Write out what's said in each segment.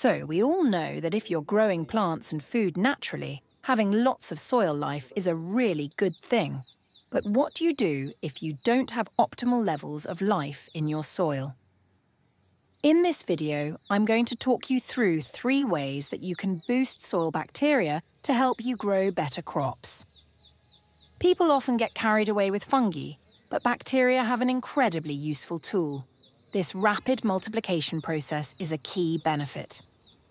So we all know that if you're growing plants and food naturally, having lots of soil life is a really good thing. But what do you do if you don't have optimal levels of life in your soil? In this video, I'm going to talk you through 3 ways that you can boost soil bacteria to help you grow better crops. People often get carried away with fungi, but bacteria have an incredibly useful tool. This rapid multiplication process is a key benefit.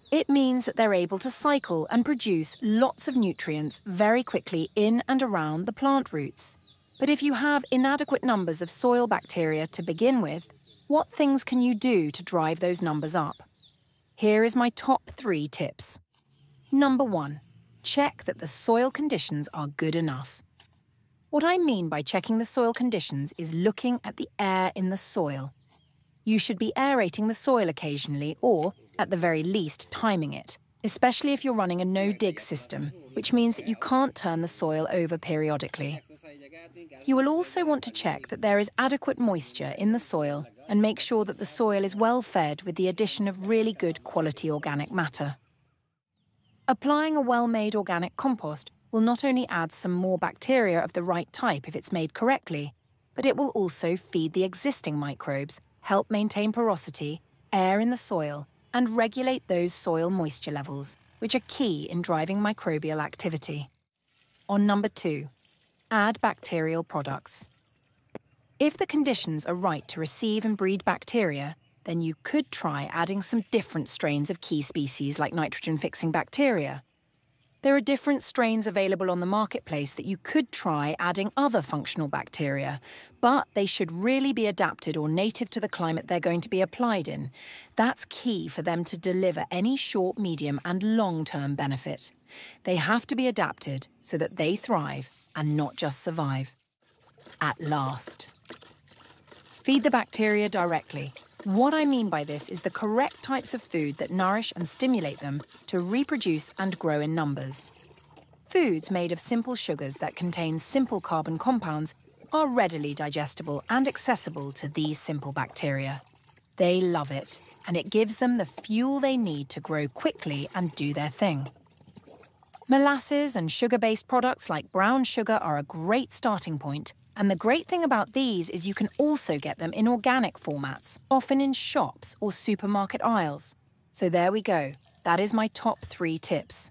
It means that they're able to cycle and produce lots of nutrients very quickly in and around the plant roots. But if you have inadequate numbers of soil bacteria to begin with, what things can you do to drive those numbers up? Here is my top 3 tips. Number 1, check that the soil conditions are good enough. What I mean by checking the soil conditions is looking at the air in the soil. You should be aerating the soil occasionally or, at the very least, timing it, especially if you're running a no-dig system, which means that you can't turn the soil over periodically. You will also want to check that there is adequate moisture in the soil and make sure that the soil is well fed with the addition of really good quality organic matter. Applying a well-made organic compost will not only add some more bacteria of the right type if it's made correctly, but it will also feed the existing microbes, help maintain porosity, air in the soil, and regulate those soil moisture levels, which are key in driving microbial activity. On number 2, add bacterial products. If the conditions are right to receive and breed bacteria, then you could try adding some different strains of key species like nitrogen-fixing bacteria. There are different strains available on the marketplace that you could try adding other functional bacteria, but they should really be adapted or native to the climate they're going to be applied in. That's key for them to deliver any short, medium, and long-term benefit. They have to be adapted so that they thrive and not just survive. At last, feed the bacteria directly. What I mean by this is the correct types of food that nourish and stimulate them to reproduce and grow in numbers. Foods made of simple sugars that contain simple carbon compounds are readily digestible and accessible to these simple bacteria. They love it, and it gives them the fuel they need to grow quickly and do their thing. Molasses and sugar-based products like brown sugar are a great starting point. And the great thing about these is you can also get them in organic formats, often in shops or supermarket aisles. So there we go. That is my top 3 tips.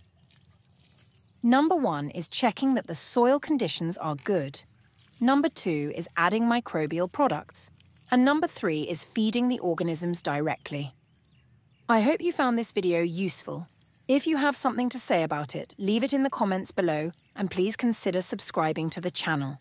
Number 1 is checking that the soil conditions are good. Number 2 is adding microbial products. And number 3 is feeding the organisms directly. I hope you found this video useful. If you have something to say about it, leave it in the comments below, and please consider subscribing to the channel.